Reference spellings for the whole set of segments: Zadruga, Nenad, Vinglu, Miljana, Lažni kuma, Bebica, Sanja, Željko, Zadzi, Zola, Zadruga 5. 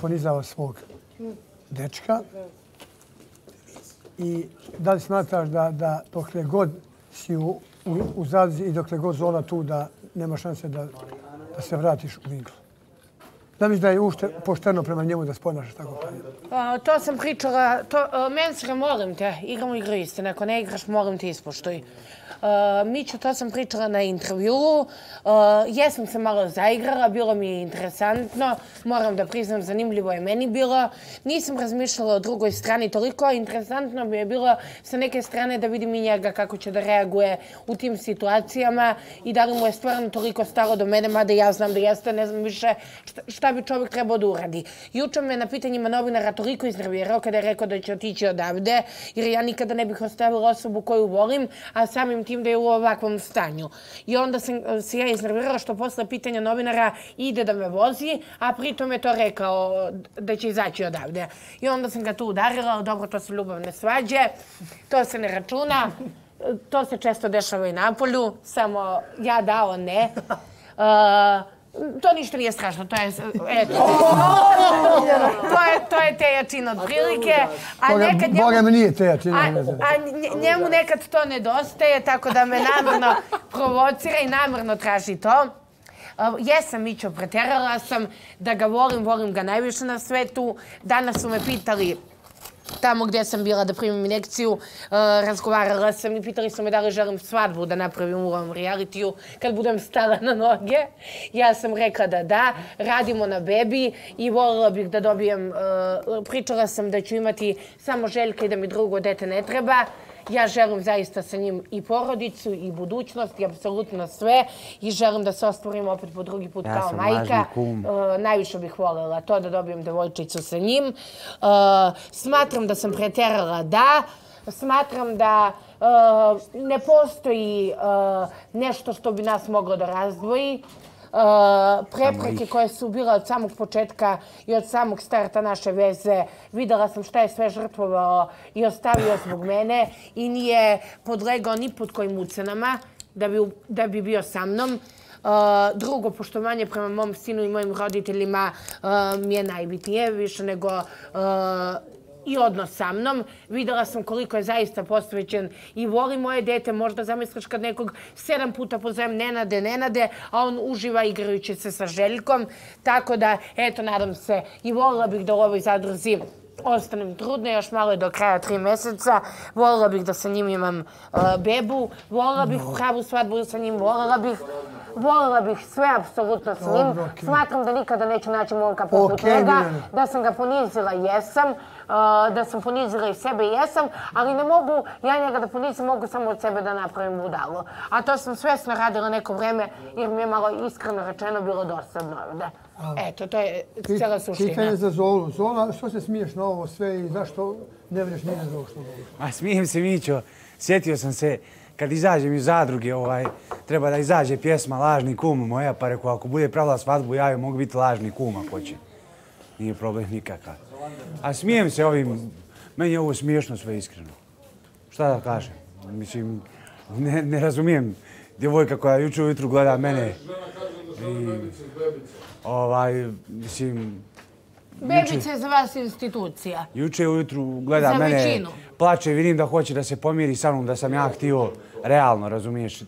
Ponizava svog dečka i da li smatraš da dokle god si u Zadzi i dokle god zona tu da nema šanse da se vratiš u Vinglu? Da misliš da je ušte pošteno prema njemu da se ponašaš tako prema? To sam pričala. Mensre, molim te, igramo igru istine. Ako ne igraš, molim te, ispoštuj. Miću, to sam pričala na intervjuu. Jesam se malo zaigrala, bilo mi je interesantno. Moram da priznam, zanimljivo je meni bilo. Nisam razmišljala o drugoj strani toliko. Interesantno mi je bilo sa neke strane da vidim i njega kako će da reaguje u tim situacijama i da li mu je stvarno toliko stalo do mene, mada ja znam da jeste, ne znam više šta bi čovjek trebao da uradi. Juče me na pitanjima novinara toliko iznervirao kada je rekao da će otići odavde, jer ja nikada ne bih ostavila osobu koju volim, a samim tim da je u ovakvom stanju. I onda sam se ja iznervirala što posle pitanja novinara ide da me vozi, a pritom je to rekao da će izaći odavde. I onda sam ga tu udarila, dobro, to su ljubavne svađe, to se ne računa, to se često dešava i napolju, samo ja da, on ne. To ništa nije strašno, to je... To je te jačina od prilike. Boga mi nije te jačina. A njemu nekad to nedostaje, tako da me namrno provocira i namrno traži to. Jesam, Mićo, preterala sam da ga volim, volim ga najviše na svetu. Danas su me pitali tamo gdje sam bila da primim inekciju, razgovarala sam i pitali su me da li želim svadbu da napravim u ovom realitiju kad budem stala na noge. Ja sam rekla da, radimo na bebi i voljela bih da dobijem... Pričala sam da ću imati samo Željka i da mi drugo dete ne treba. Ja želim zaista sa njim i porodicu i budućnost i apsolutno sve i želim da se ostvorim opet po drugi put kao majka. Najviše bih voljela to da dobijem devojčicu sa njim. Smatram da sam preterala, da. Smatram da ne postoji nešto što bi nas moglo da razdvoji. Prepreke koje su bile od samog početka i od samog starta naše veze. Videla sam šta je sve žrtvovao i ostavio zbog mene i nije podlegao ni pod kojim ucenama da bi bio sa mnom. Drugo, poštovanje prema mom sinu i mojim roditeljima mi je najbitnije, više nego... i odnos sa mnom. Videla sam koliko je zaista posvećen i voli moje dete. Možda zamisliš kad nekog 7 puta pozovem Nenade, a on uživa igrajući se sa Željkom. Tako da, eto, nadam se i volila bih da u ovoj zadruzi ostanem trudna, još malo je do kraja 3 meseca. Volila bih da sa njim imam bebu, volila bih pravu svadbu sa njim, volila bih sve apsolutno sa njim. Smatram da nikada neću naći momka poput njega, da sam ga ponizila, jesam, da sam ponizila i sebe, jesam, ali ne mogu ja njega da ponizim, mogu samo od sebe da napravim budalo. A to sam svesno radila neko vreme jer mi je malo iskreno rečeno bilo dosadno ovde. Eto, to je cela suština. Pitanje za Zolu. Zola, što se smiješ na ovo sve i zašto ne vreš nije za ovo što govoriš? A smijem se, Mićo. Sjetio sam se, kad izađem iz zadruge, treba da izađe pjesma Lažni kuma moja, pa rekao, ako bude pravila svadbu, ja joj mogu biti Lažni kuma, hoće. Nije problem nikakav. A smijem se ovim, meni je ovo smiješno sve iskreno. Šta da kažem? Mislim, ne razumijem djevojka koja juče ujutru gleda mene. Bebica je za vas institucija. Juče ujutru gleda mene, plače, vidim da hoće da se pomiri sa mnom, da sam ja htio realno, razumiješ?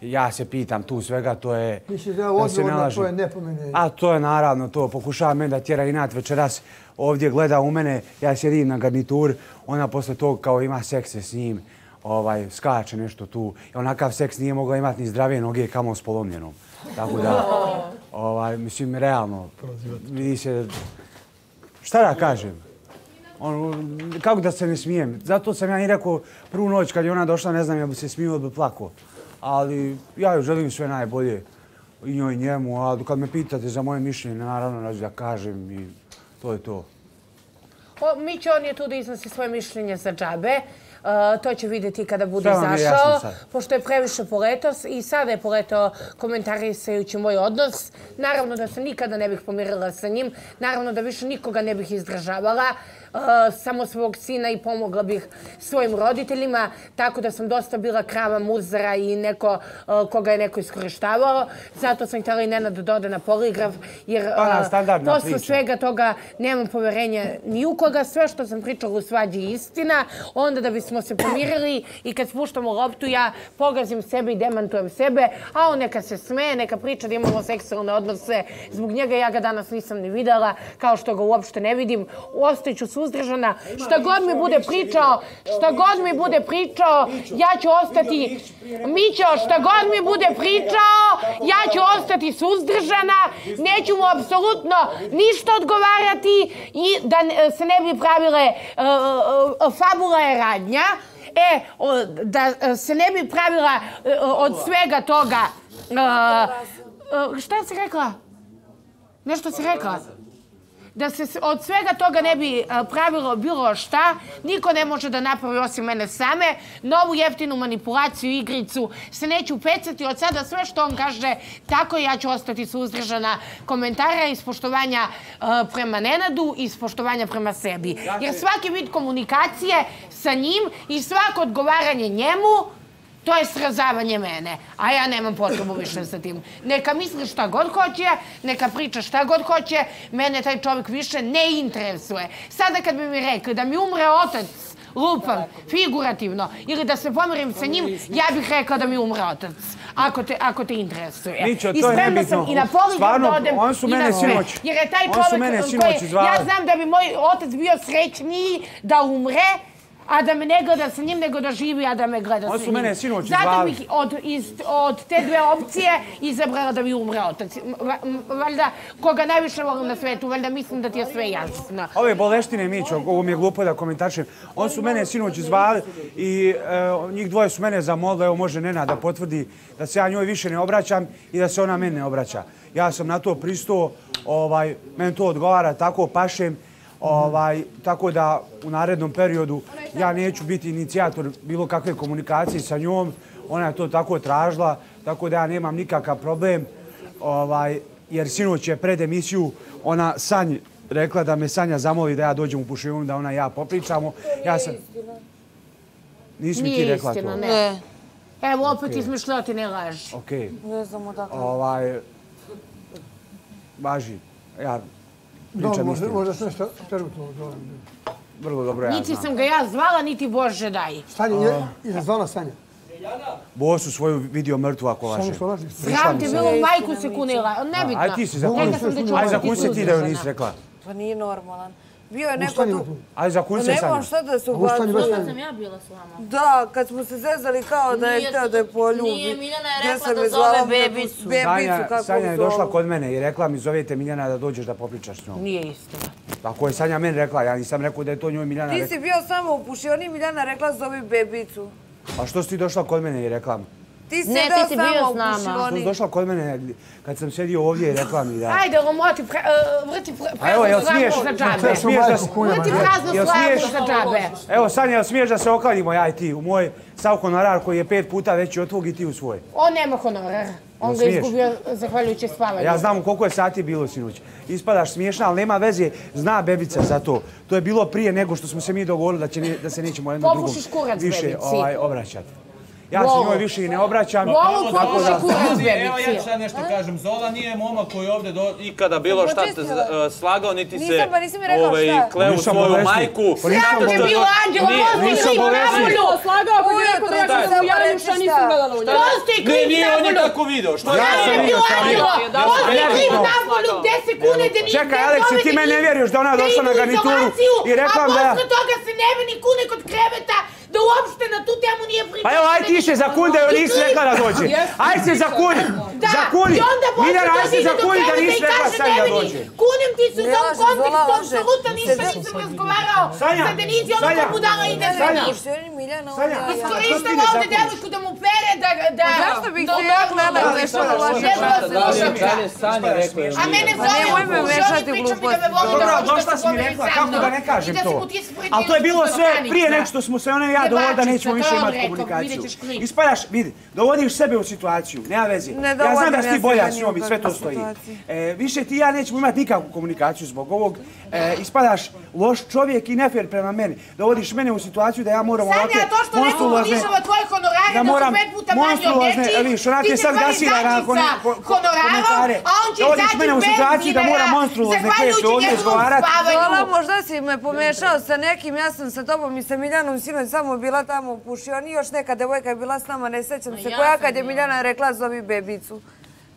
Ja se pitam tu svega, to je... Misliš da je odgovorno, to je nepomenjenje? A to je naravno to, pokušava mene da tjera inat večeras. Ovdje gleda u mene, ja sjedim na garnitur, ona posle toga kao ima sekse s njim, skače nešto tu. Onakav seks nije mogla imati ni zdrave noge, kamo s polomljenom. Tako da, mislim, realno, vidi se, šta da kažem, kako da se ne smijem. Zato sam ja i rekao, prvu noć kad je ona došla, ne znam, ja bi se smio, bi plako. Ali ja joj želim sve najbolje, i njoj i njemu, a kad me pitate za moje mišljenje, naravno, neću da kažem i to je to. Mićo, on je tu da iznosi svoje mišljenje za džabe. To će vidjeti kada bude izašao, pošto je previše poletao i sada je poletao komentarisajući moj odnos. Naravno da se nikada ne bih pomirila sa njim, naravno da više nikoga ne bih izdržavala. samo svog sina i pomogla bih svojim roditeljima, tako da sam dosta bila krava muzara i neko koga je neko iskorištavao. Zato sam htjela i Nenad da doda na poligraf, jer posle svega toga nemam poverenja ni u koga. Sve što sam pričala u svađi je istina. Onda da bismo se pomirili i kad spuštamo loptu, ja pogazim sebe i demantujem sebe, a on neka se smeje, neka priča da imamo seksualne odnose. Zbog njega ja ga danas nisam ni videla, kao što ga uopšte ne vidim. Ostaću suzdržana. Šta god mi bude pričao, ja ću ostati... Mićo, šta god mi bude pričao, ja ću ostati suzdržana. Neću mu apsolutno ništa odgovarati i da se ne bi pravile fabula je radnja. E, da se ne bi pravila od svega toga... Šta si rekla? Nešto si rekla? Da se od svega toga ne bi pravilo bilo šta, niko ne može da napravi osim mene same. Novu jeftinu manipulaciju, igricu, se neću pecati od sada. Sve što on kaže, tako ja ću ostati suzdržana komentara iz poštovanja prema Nenadu i iz poštovanja prema sebi. Jer svaki vid komunikacije sa njim i svako odgovaranje njemu, to je srazavanje mene, a ja nemam potrebu više sa tim. Neka misli šta god hoće, neka priča šta god hoće, mene taj čovjek više ne interesuje. Sada kad bi mi rekli da mi umre otac, lupam, figurativno, ili da se pomerim sa njim, ja bih rekao da mi umre otac, ako te interesuje. I spremna sam i na poligraf da odem i na sve. Jer je taj čovjek koji, ja znam da bi moj otac bio srećniji da umre, a da me ne gleda sa njim, nego da živi, a da me gleda sa njim. On su mene sinoć izvali. Zato bih od te dve opcije izabrala da mi umre otac. Valjda, koga najviše volim na svetu, valjda mislim da ti je sve jasno. Ove boleštine, Mićo, ovo mi je glupo da komentarišem. On su mene sinoć izvali i njih dvoje su mene zamolili, evo može Nenad da potvrdi da se ja njoj više ne obraćam i da se ona meni ne obraća. Ja sam na to pristao, meni to odgovara, tako pašem. Tako da u narednom periodu ja neću biti inicijator bilo kakve komunikacije sa njom. Ona je to tako tražila, tako da ja nemam nikakav problem. Jer sinoć je pred emisiju ona Sanji rekla da me Sanja zamoli da ja dođem u pušionu, da ona i ja popričamo. Nisi mi ti rekla to? Nije istina, ne. Evo, opet izmišljotine laži. Okej. Ne znam odakle. Važi. Ja... Možda sam nešto perutno odgovorio. Vrlo dobro, ja znam. Niti sam ga ja zvala, niti Bože daj. Sanja, je zvala Sanja? Miljana? Bosu svoju video mrtvu ako vaše. Sram te bilo, majku se kunila. Nebitno. Aj ti si zakunila. Aj zakunila ti da joj nisi rekla. Pa nije normalan. Bio je neko tu... Aj zakunila Sanja. Nemam šta da se ubacu. Onda sam ja bila s vama. Da, kad smo se zezali kao da je htio da je poljubi. Nije, Miljana je rekla da zove bebicu. Sanja je došla kod mene i rekla mi zovete Miljana da dođeš da popričaš s njom. Nije istina. Tako je Sanja meni rekla, ja nisam rekao da je to njoj Miljana rekla. Ti si bio samo u pušioni, Miljana rekla zove bebicu. A što si ti došla kod mene i rekla mi? Ti si bio s nama. Što si došla kod mene kad sam sedio ovdje i rekla mi da... Ajde, Romoti, vrti praznu slavu za džabe. Vrti praznu slavu za džabe. Evo, Sanja, jel smiješ da se okladimo ja i ti u moj sav honorar koji je 5 puta veći od tvog i ti u svoj? On nema honorar. On ga izgubio zahvaljujući spavanju. Ja znam koliko je sati bilo sinoć. Ispadaš smiješna, ali nema veze, zna bebica za to. To je bilo prije nego što smo se mi dogovorili da se nećemo jednom drugom više obraćati. Ja se njoj više i ne obraćam. Evo ja ću sad nešto kažem. Zola nije momak koji je ovdje ikada bilo šta te slagao, niti se kleo svoju majku. Sram te bilo, Anđelo, posti klik napolju! Slagao ako bi rekao da ja ću se ujarim što nisam gledala u njega. Posti klik napolju! Sram te bilo, Anđelo, posti klik napolju gdje se kunete, nije gdje zovete klik. Čekaj, Aleks, ti mene ne vjeruješ da ona došla na garnituru i rekla da... A posle toga se ne veni kune kod kreveta da uopšte na tu temu nije pričala. Pa evo, aj ti se zakuni da joj nisi rekla da dođe. Aj se zakuni, zakuni. Miljana, aj se zakuni da nisi rekla Sanja da dođe. Kunim ti se u tom kontekstu, apsolutno nisam razgovarao sa Denizijom, ono to budala ide za njih. Iskoristava ovdje devojku da mu pere, da... Zašto bih se ja gledala nešto da lažem? A mene zove u pušoni, priča mi da me voli da hoću da se pomeri sa mnom. I da se mu ti spredi nešto do kanica. Ali to je bilo sve prije nek što smo se ona i ja dovoljili da nećemo više imati komunikaciju. Ispadaš, vidi, dovodiš sebe u situaciju, nema veze. Ja ja znam da si ti bolja s njom i sve to stoji. Više ti i ja nećemo imati nikakvu komunikaciju zbog ovog. Ispadaš loš čovjek i nefer prema meni. Dovodiš mene u situaciju da ja moram ovakve... Sanja, to što neko podižava tvoje honorare da su 5 puta manji od dečiji, ti se hvali Zadzi sa honorarom, a on će Zadzi bez dinara, zahvaljujući njegovom spavanju. Hvala, možda si me pomešao sa nekim, ja sam sa tobom i sa Miljanom sinoć samo bila tamo u Pušioni, još neka devojka je bila s nama, ne sećam se koja, kad je Miljana rekla zovi bebicu.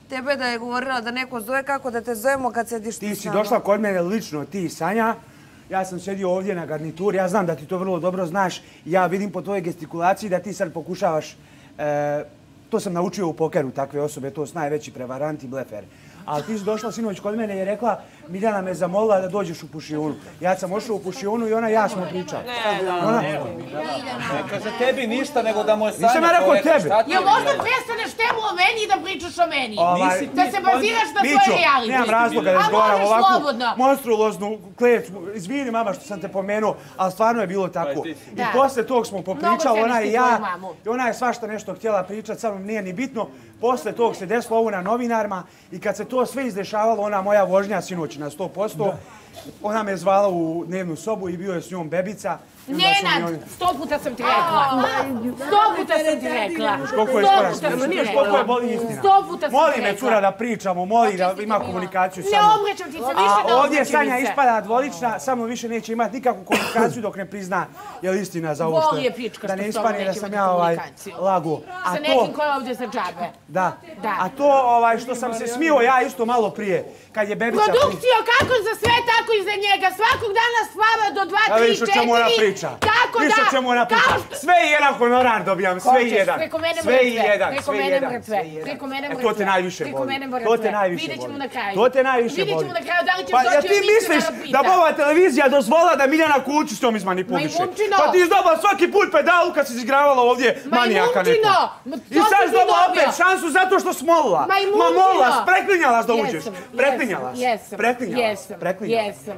Tebe da je govorila da neko zove, kako da te zovemo kad sediš ti sama. Ti si došla kod mene lično, ti i Sanja. Ja sam sedio ovdje na garnituri, ja znam da ti to vrlo dobro znaš. Ja vidim po tvojoj gestikulaciji da ti sad pokušavaš... To sam naučio u pokeru, takve osobe, to su najveći prevaranti i blefer. Ali ti si došla sinoć kod mene i je rekla, Miljana me zamolila da dođeš u Pušionu. Ja sam ošao u Pušionu i ona i ja smo pričali. Neka za tebi ništa, nego da moje Sanja povede šta ti je. Jel možda prestaneš temu o meni i da pričaš o meni? Da se baziraš na svoje realiti. Nemam razloga da izgovaram ovakvu monstruoznu kletvu. Izvini mama što sam te pomenuo, ali stvarno je bilo tako. I posle tog smo popričali, ona i ja. I ona je svašta nešto htjela pričat, samo nije ni bitno. Posle tog se desilo ovo na novinarima i kad se to sve izdešavalo, ona moja vožnja sinoć na 100%, ona me zvala u dnevnu sobu i bio je s njom bebica. Nenad, 100 puta sam ti rekla. 100 puta sam ti rekla. Koliko je boli istina. 100 puta sam ti rekla. Moli me cura da pričamo, moli da ima komunikaciju sa mnom. Ne omrećam ti se, više da omrećam ti se. Ovdje Sanja ispada dvolična, samo više neće imati nikakvu komunikaciju dok ne prizna je li istina za ovo što je. Da ne ispane da sam ja lago. Sa nekim koja ovdje za džabe. Da. A to što sam se smio ja isto malo prije. Kad je bebica... Produkcija kako za sve, tako i za njega. Svakog dana spava do 2, 3, 4. Više o čemu ona priča. Sve i jedan honorar dobijam, sve i jedan. Sve i jedan, sve i jedan. To te najviše boli. Vidjet ćemo na kraju. To te najviše boli. Pa ja ti misliš da ova televizija dozvola da Miljana kuću s njom izmanipuliše? Pa ti izdobala svaki put pedalu kad si izgravala ovdje manijaka neko. I sad izdobala opet šansu zato što smolila. Ma molila, preklinjala da uđeš. Preklinjala. Jesam.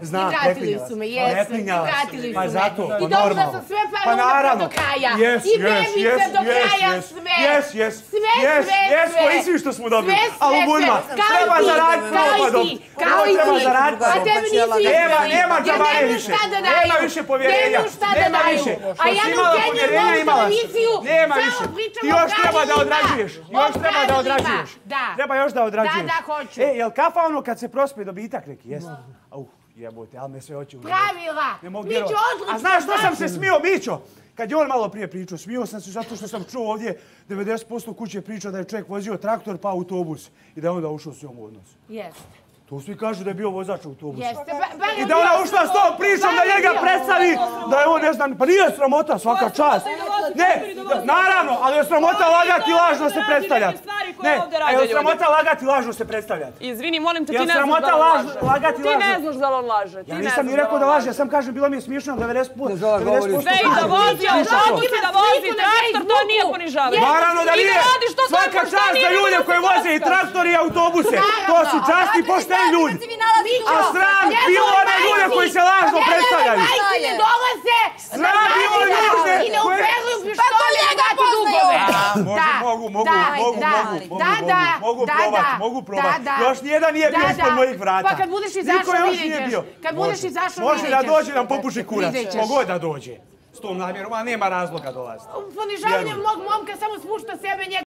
I vratili su me, jesam. I dobila sam sve parole do kraja. I bebice do kraja, sve. Sve. I svi što smo dobili. Ali u budima, treba zaraditi malo pa dobiti. A tebe nisu izgledali. Nema više povjerenja. Nema više. A ja ne ukenjem ovu televiziju. Nema više. Ti još treba da odrađuješ. Treba još da odrađuješ. Da, hoću. Jel kafa ono kad se prospe dobitak neki? Jesi? Jebote, ali me sve oči u njegu. Pravila! Mićo, odlučno! A znaš što sam se smio, Mićo? Kad je on malo prije pričao, smio sam se zato što sam čuo ovdje 90% kuće pričao da je čovjek vozio traktor pa autobus i da je onda ušao s njom u odnos. Jeste. To svi kažu da je bio vozač autobusa. Jeste. I da ona ušla s tom pričom da njega predstavi da je on ne znam, pa nije sramota svaka čast. Ne, naravno, ali je sramota lagati i lažno se predstavljati. Ne, a je sramota lagati i lažno se predstavljati. Izvini, molim te, ti ne znaš da on laže. Ti ne znaš da on laže. Ja nisam ni rekao da laže, ja sam kažem, bilo mi je smišno 90%. Sve i da vozi, a žalog i da vozi traktor, to nije ponižavanje. Naravno da nije. Svaka čast za ljude koji voze i traktor i autobuse. To su časti i pošteni ljudi. A sram bilo one ljude koji se lažno predstavljaju. Sram bilo ljude koje... Pa kolega dugove! Mogu probati. Još nijedan nije bio ispod mojih vrata. Pa kad budeš izašao vidjet ćeš. Može da dođe nam popuši kurac. Mogoj da dođe. S tom namjerom, a nema razloga dolaziti. Ponižavanje mog momka samo spušta sebe njega.